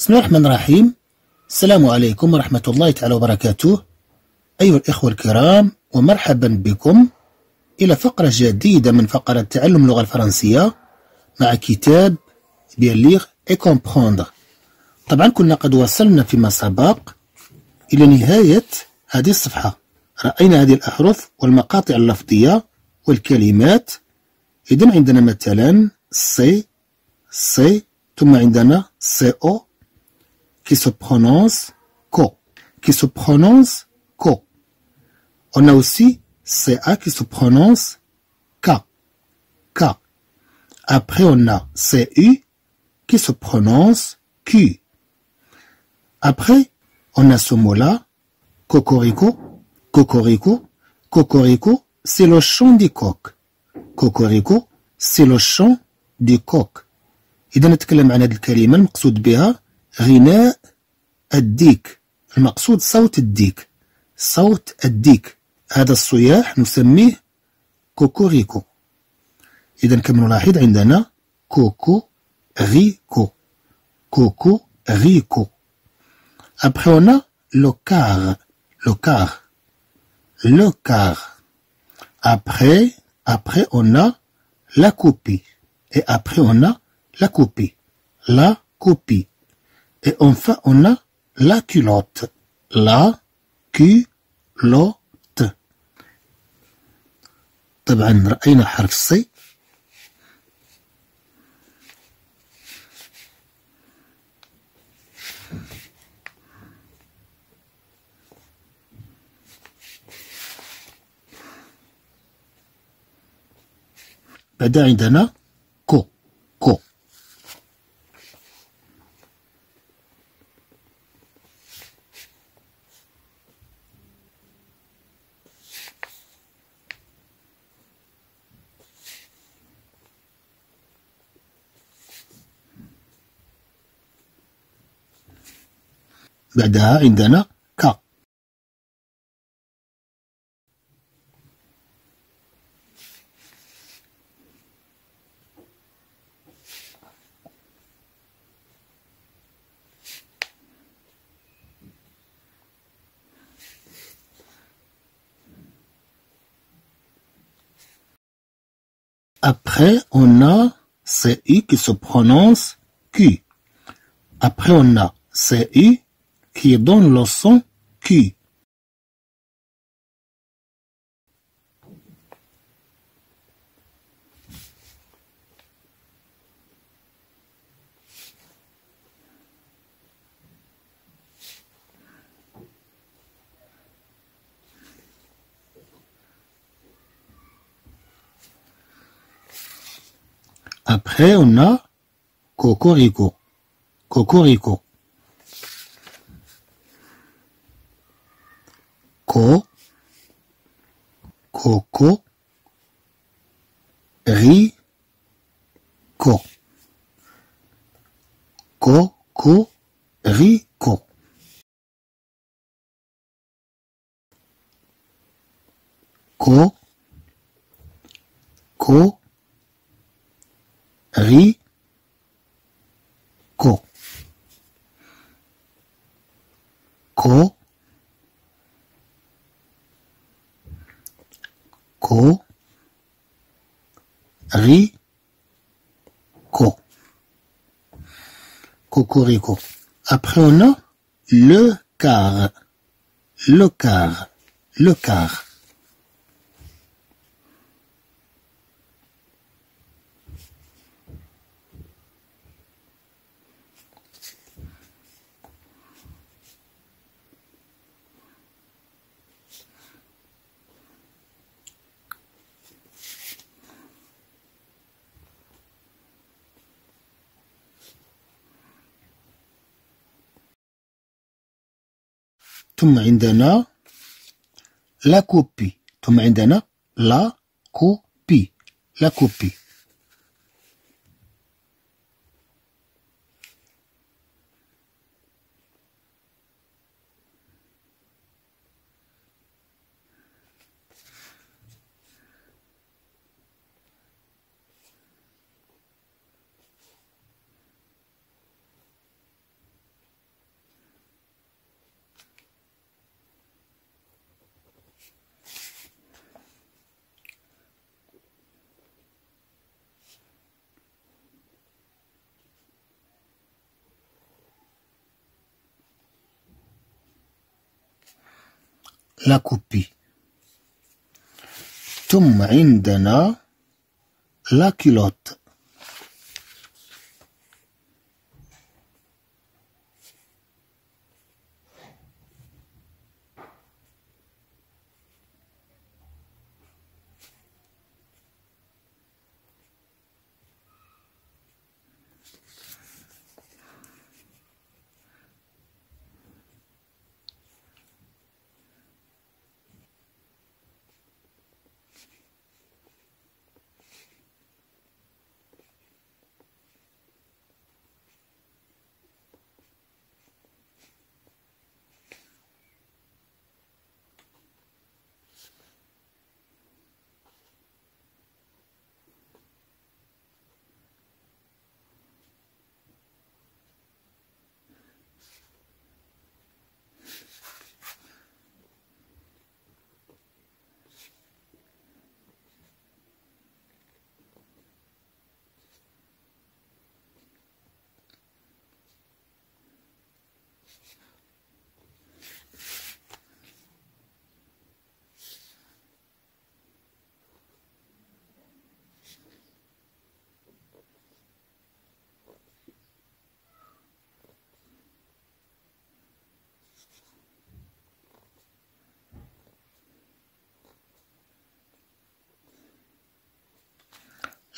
بسم الله الرحمن الرحيم. السلام عليكم ورحمة الله تعالى وبركاته. أيها الإخوة الكرام، ومرحبا بكم إلى فقرة جديدة من فقرة تعلم اللغة الفرنسية مع كتاب Bien lire et comprendre. طبعا كنا قد وصلنا فيما سبق إلى نهاية هذه الصفحة، رأينا هذه الأحرف والمقاطع اللفظية والكلمات. إذن عندنا مثلا سي سي، ثم عندنا سي أو qui se prononce co, qui se prononce co. On a aussi ca qui se prononce ka, ka. Après on a cu qui se prononce q. Après on a ce mot-là, cocorico, cocorico, cocorico. C'est le chant du coq. Cocorico, c'est le chant du coq. إذا نتكلم عن هذه الكلمة المقصود بها غناء الديك، المقصود صوت الديك، صوت الديك. هذا الصياح نسميه كوكوريكو. إذا كما نلاحظ عندنا كوكو ريكو، كوكو ريكو. Après on a le car, le car, le car. Après on a la copie, et après on a la copie, la copie. Et enfin, on a la culotte. La culotte. طبعا رأينا حرف سي. بعدها عندنا كو كو. بعدها عندنا كا. Après, on a CU qui se prononce Q. Après, on a CU qui donne le son Q. Après, on a cocorico, cocorico. Co, coco, ri, co, coco, ri, co. Co, co, ri, co. Co, co, ri, co. Cocorico. Après on a le car, le car, le car. ثم عندنا لا كوبي، ثم عندنا لا كوبي، لا كوبي. لا كوبي. ثم عندنا لا كيلوت.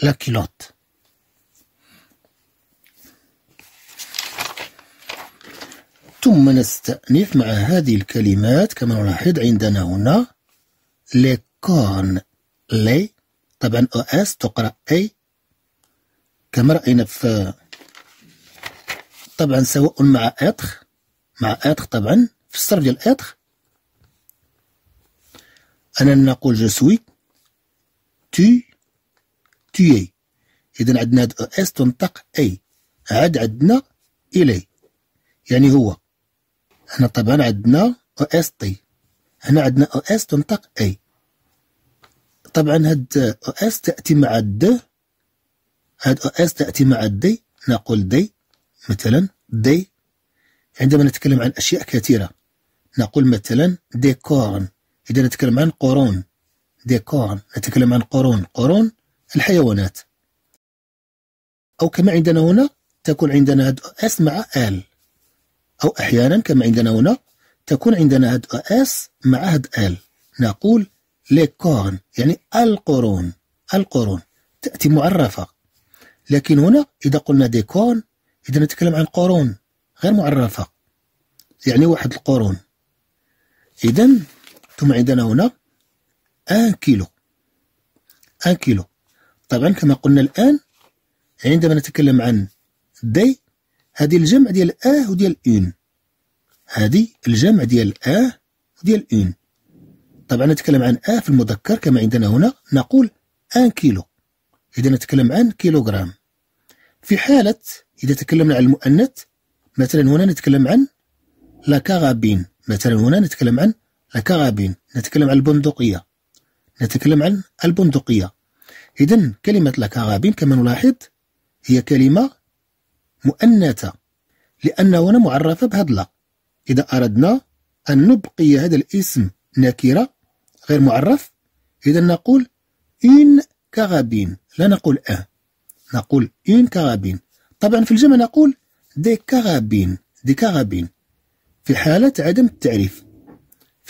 La culotte. ثم نستأنف مع هذه الكلمات كما نلاحظ عندنا هنا لي كورن. لي طبعا او اس تقرأ اي كما رأينا في طبعا سواء مع اتخ طبعا في الصرف ديال اتخ أنا نقول جو سوي تي تي. إذا عندنا هاد اس تنطق اي. عاد عندنا الي يعني هو. هنا طبعا عندنا او اس تي. هنا عندنا او اس تنطق اي. طبعا هاد او اس تأتي مع د. هاد او اس تأتي مع دي. نقول دي مثلا دي. عندما نتكلم عن أشياء كثيرة نقول مثلا دي كورن. إذا نتكلم عن قرون دي كورن. نتكلم عن قرون الحيوانات. أو كما عندنا هنا تكون عندنا هاد أس مع آل. أو أحيانا كما عندنا هنا تكون عندنا هاد أس مع هاد آل. نقول لي كورن يعني القرون. تأتي معرفة. لكن هنا إذا قلنا دي كورن إذا نتكلم عن قرون غير معرفة يعني واحد القرون. إذا ثم عندنا هنا أن كيلو. طبعا كما قلنا الآن عندما نتكلم عن دي هذه الجمع ديال اه وديال اون. هذه الجمع ديال اه وديال اون. طبعا نتكلم عن اه في المذكر كما عندنا هنا نقول ان كيلو. إذا نتكلم عن كيلوغرام. في حالة إذا تكلمنا عن المؤنث مثلا هنا نتكلم عن لا كغابين. نتكلم عن البندقية. إذا كلمة لاكارابين كما نلاحظ هي كلمة مؤنثة لأنها هنا معرفة بهذا لا. إذا أردنا أن نبقي هذا الاسم نكرة غير معرف إذا نقول إن كارابين لا نقول أه. نقول إن كارابين. طبعا في الجمع نقول دي كارابين. في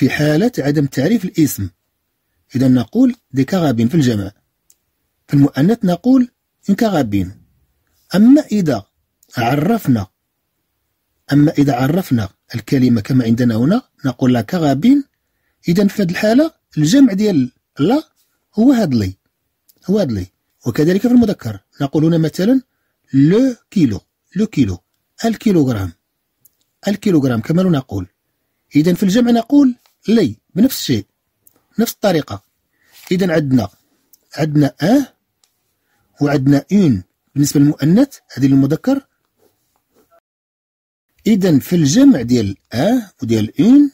حالة عدم التعريف الاسم إذا نقول دي كارابين في الجمع. في المؤنث نقول إن كغابين. أما إذا عرفنا الكلمة كما عندنا هنا نقول لا كغابين. إذا في هذه الحالة الجمع ديال لا هو هاد لي. وكذلك في المذكر نقول هنا مثلا لو كيلو. الكيلوغرام. كما نقول. إذا في الجمع نقول لي بنفس الشيء نفس الطريقة. إذا عندنا أه وعندنا اون بالنسبة للمؤنث هذه للمذكر. إذا في الجمع ديال أه وديال اون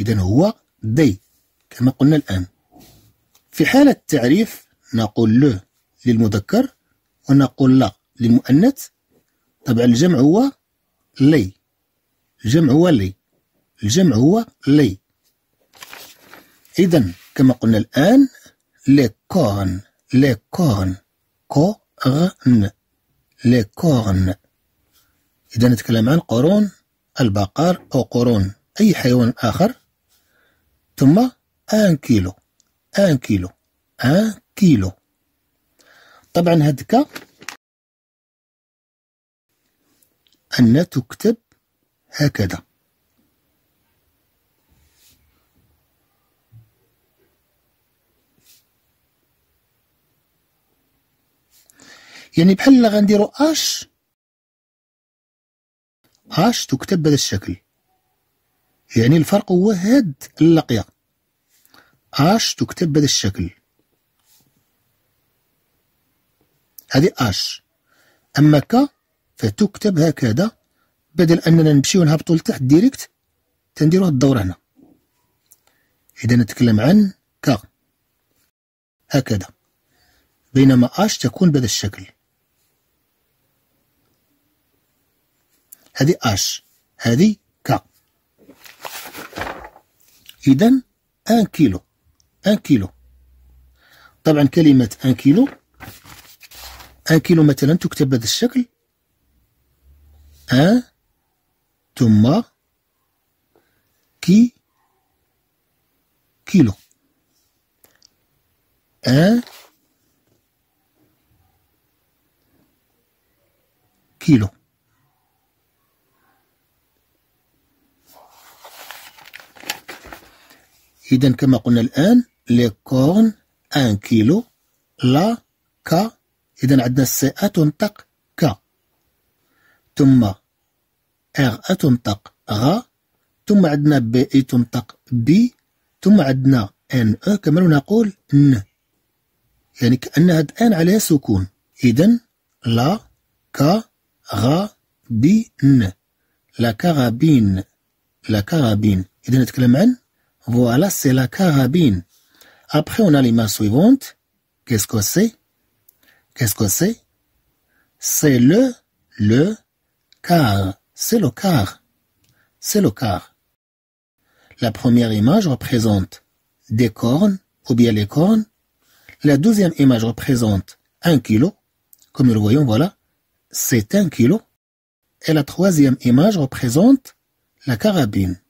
إذا هو دي كما قلنا الآن. في حالة التعريف نقول لو للمذكر ونقول لا للمؤنث. طبعا الجمع هو لي. الجمع هو لي. إذا كما قلنا الآن لي كورن كورن لي كورن. إذا نتكلم عن قرون البقر أو قرون أي حيوان آخر. ثم أن كيلو. طبعا هذك أن تكتب هكذا، يعني بحال غنديرو اش تكتب بهذا الشكل، يعني الفرق هو هاد اللقية اش تكتب بهذا الشكل، هذه اش. اما ك فتكتب هكذا، بدل اننا نمشيو نهبطو لتحت ديريكت تنديرو هاد الدورة هنا. اذا نتكلم عن ك هكذا، بينما اش تكون بهذا الشكل، هذه اش هذه ك. اذا ان كيلو. طبعا كلمة ان كيلو مثلا تكتب بهذا الشكل، ان ثم كيلو، ان كيلو. إذا كما قلنا الآن لي كورن أن كيلو لا كا، إذا عندنا الساء تنطق كا، ثم أغ تنطق غا، ثم عندنا بي تنطق بي، ثم عندنا أن كما نقول ن، يعني كأن هاد أن عليها سكون. إذا لا كا غا بي ن، لا كارابين لا كارابين. إذا نتكلم عن Voilà, c'est la carabine. Après, on a l'image suivante. Qu'est-ce que c'est? C'est le car. La première image représente des cornes, ou bien les cornes. La deuxième image représente 1 kilo. Comme nous le voyons, voilà, c'est 1 kilo. Et la troisième image représente la carabine.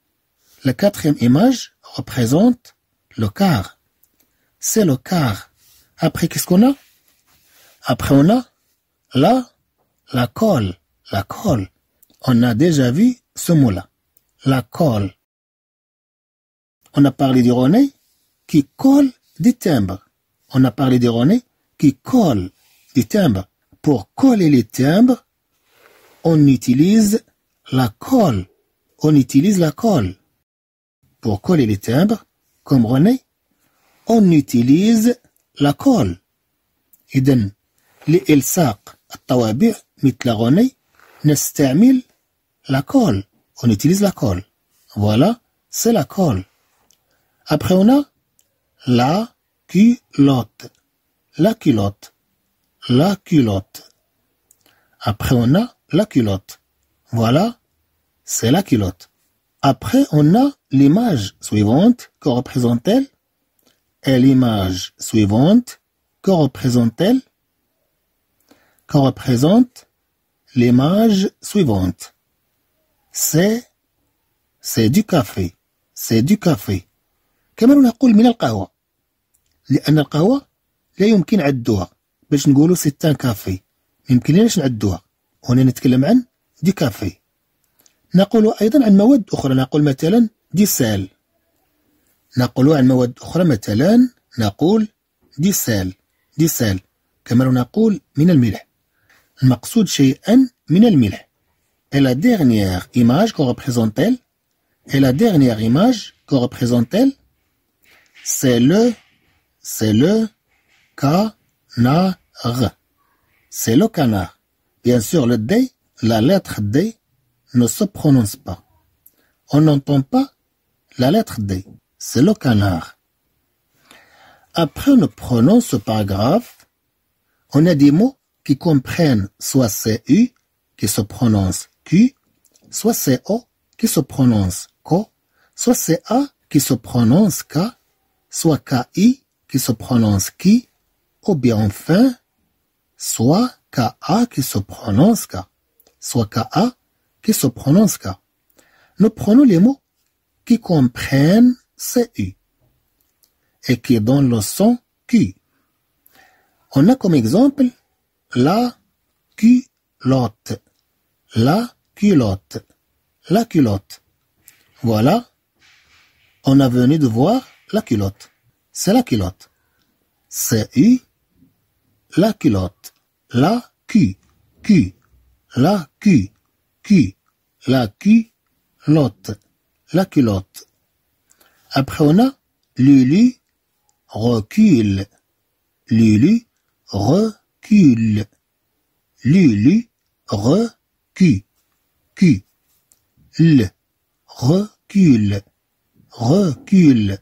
La quatrième image représente le quart. C'est le quart. Après, qu'est-ce qu'on a? Après, on a la colle. On a déjà vu ce mot-là. La colle. On a parlé du ronet qui colle des timbres. Pour coller les timbres, on utilise la colle. Pour coller les timbres, comme René, on utilise la colle. إذن لإلصاق الطوابع مثل René, نستعمل la colle. On utilise la colle. Voilà, c'est la colle. Après on a la culotte. Après on a la culotte. Voilà, c'est la culotte. Après, on a l'image suivante. Que représente-t-elle? Que représente l'image suivante? C'est du café. كما نقول من القهوة، لأن القهوة لا يمكن عدوها، باش نقولوا ستان كافي ميمكنناش نعدوها. هنا نتكلم عن دي كافي. نقول أيضا عن مواد أخرى، نقول مثلا دي سال. نقول دي سال كما نقول من الملح، المقصود شيئا من الملح. Et la dernière image que représente-t-elle? C'est le canard. C'est le canard. Bien sûr, le D, la lettre D ne se prononce pas. On n'entend pas la lettre D. C'est le canard. Après, on prononce ce paragraphe. On a des mots qui comprennent soit CU qui se prononce Q, soit CO qui se prononce CO, soit CA qui se prononce K, soit KI qui se prononce KI, ou bien enfin, soit KA qui se prononce K, soit KA qui se prononce K. Nous prenons les mots qui comprennent CI et qui donnent le son Q. On a comme exemple la culotte, la culotte, la culotte. Voilà, on a venu de voir la culotte. C'est la culotte. CI, la culotte, la Q, Q, la Q, Q, la Q. Lotte, la culotte. Après on a Lulu recule, Lulu recule, Lulu recule, Q, L recule, recule,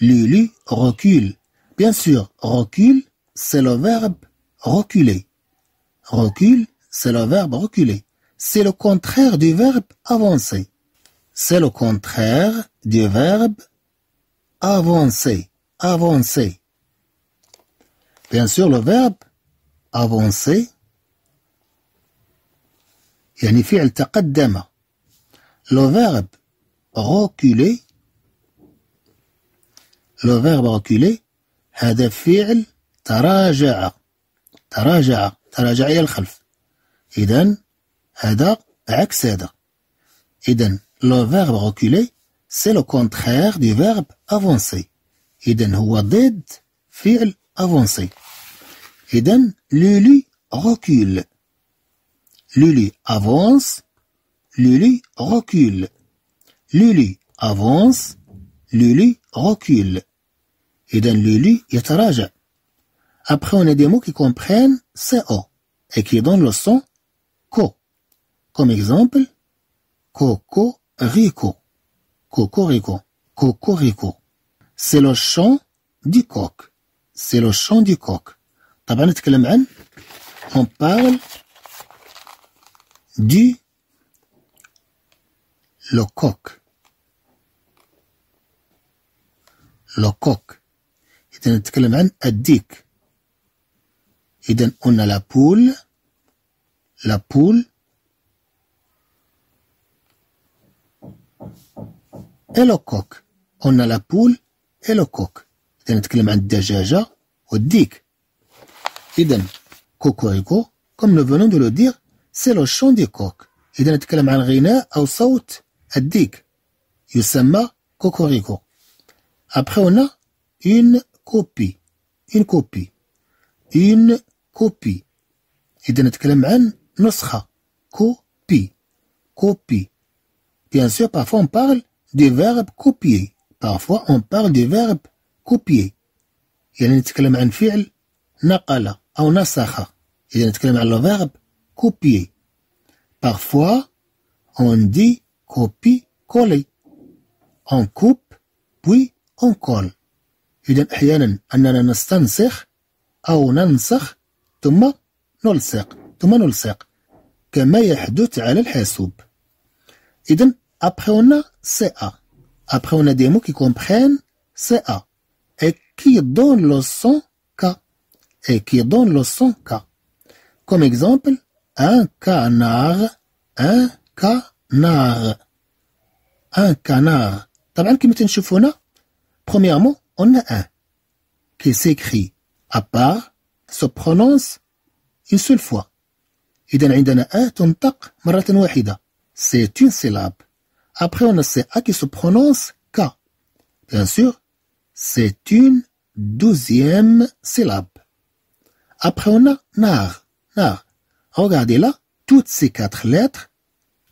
Lulu recule. Bien sûr, recule c'est le verbe reculer. Recule c'est le verbe reculer. C'est le contraire du verbe avancer. C'est le contraire du verbe avancer. Avancer. Bien sûr, le verbe avancer. يعني فعل تقدم. Le verbe reculer. Le verbe reculer. هذا فعل تراجع. تراجع. تراجع إلى الخلف. إذن هذا عكس هذا. إذن le verbe reculer c'est le contraire du verbe avancer. إذن هو ضد فعل avancer. إذن Lulu recule. Lulu avance. Lulu recule. Lulu avance. Lulu recule. إذن Lulu يتراجع. Après on a des mots qui comprennent CO et qui donnent le son CO. Comme exemple, cocorico, cocorico, cocorico. C'est le chant du coq. C'est le chant du coq. On parle du le coq. Le coq. On a la poule. La poule. Et le coq. On a la poule et le coq. إذا نتكلم عن الدجاجة والديك. إذا كوكوريكو comme nous venons de le dire c'est le chant du coq. إذا نتكلم عن غناء أو صوت الديك يسمى كوكوريكو. Après on a une copie, une copie, une copie. إذا نتكلم عن نسخة copie, copie. Bien sûr parfois on parle du verbe copier. Parfois, on parle du verbe copier. يعني نتكلم عن فعل نقل أو نسخ. يعني نتكلم عن le verbe copier. Parfois, on dit copie, coller. On coupe, puis on colle. إذن أحيانا أننا نستنسخ أو ننسخ ثم نلصق ثم نلصق كما يحدث على الحاسوب. إذن après on a CA. Après on a des mots qui comprennent CA et qui donnent le son K. Et qui donnent le son K. Comme exemple, un canard, un canard, un canard. طبعا كما تنشوفوا هنا premièrement on a un qui s'écrit à part se prononce une seule fois. إذن عندنا un تنطق مرة واحدة. C'est une syllabe. Après, on a CA qui se prononce K. Bien sûr, c'est une 12e syllabe. Après, on a NAR. NAR. Regardez là, toutes ces 4 lettres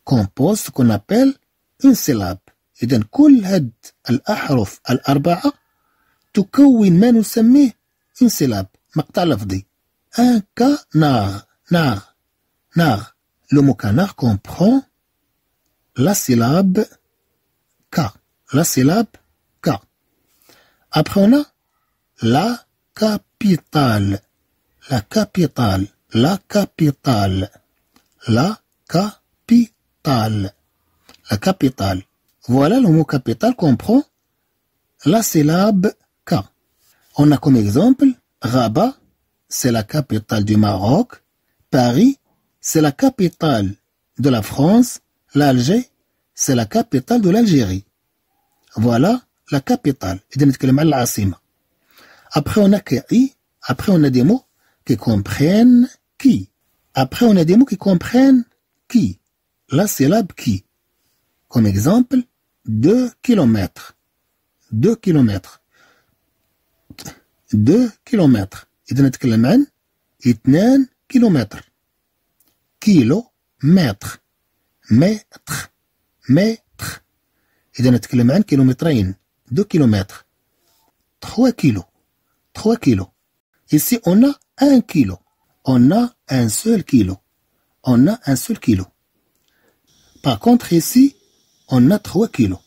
composent ce qu'on appelle une syllabe. Et donc, كل هاد الأحرف الأربعة تكون ما نسميه une syllabe. مقطع لفظي. Un K NAR. NAR. NAR. Le mot canard comprend la syllabe K. La syllabe K. Après, on a la capitale. La capitale. La capitale. La capitale. La capitale. Voilà, le mot capital comprend la syllabe K. On a comme exemple Rabat, c'est la capitale du Maroc. Paris, c'est la capitale de la France. L'Alger, c'est la capitale de l'Algérie. Voilà la capitale. Après, on a KI. Après, on a des mots qui comprennent qui. Après, on a des mots qui comprennent qui. La syllabe qui. Comme exemple, 2 km. 2 km. 2 km. إذا نتكلم عن 2 كيلومتر. كيلو متر. متر. متر. إذا نتكلم عن كيلومترين. 2 كيلومتر. 3 كيلو. 3 كيلو. Ici, on a 1 kilo. On a un seul kilo. On a un seul kilo. Par contre, ici, on a 3 kilos.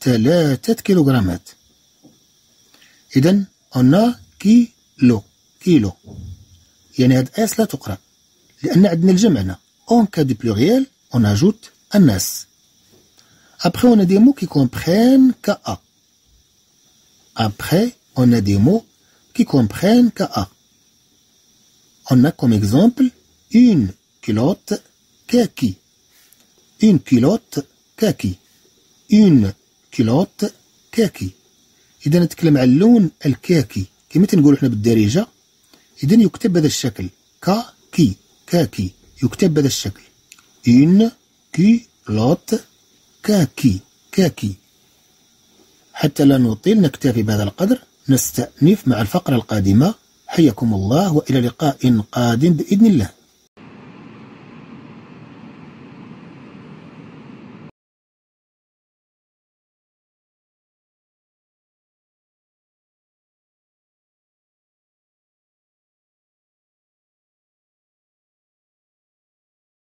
3 kg. إذن on a كيلو. كيلو. يعني هاد اس لا تقرأ. لأن عندنا الجمع هنا. En cas de pluriel, on ajoute un s. Après, on a des mots qui comprennent ka. Après, on a des mots qui comprennent ka. On a comme exemple une culotte kaki. Une culotte kaki. Une culotte kaki. إذا نتكلم على اللون الكاكي. كما تنقولوا احنا بالدارجة. إذا يكتب بهذا الشكل. كاكي. كاكي. يكتب بهذا الشكل. une culotte كاكي. كاكي. حتى لا نطيل نكتفي بهذا القدر. نستأنف مع الفقرة القادمة. حياكم الله وإلى لقاء قادم بإذن الله.